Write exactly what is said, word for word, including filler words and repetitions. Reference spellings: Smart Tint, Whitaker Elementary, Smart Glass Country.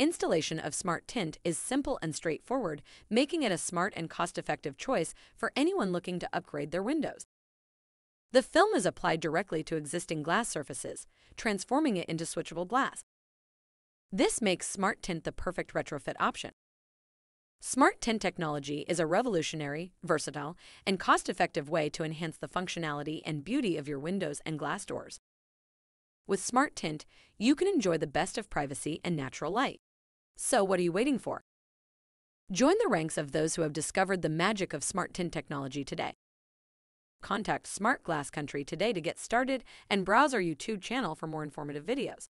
Installation of Smart Tint is simple and straightforward, making it a smart and cost-effective choice for anyone looking to upgrade their windows. The film is applied directly to existing glass surfaces, transforming it into switchable glass. This makes Smart Tint the perfect retrofit option. Smart Tint technology is a revolutionary, versatile, and cost-effective way to enhance the functionality and beauty of your windows and glass doors. With Smart Tint, you can enjoy the best of privacy and natural light. So what are you waiting for? Join the ranks of those who have discovered the magic of Smart Tint technology today. Contact Smart Glass Country today to get started and browse our YouTube channel for more informative videos.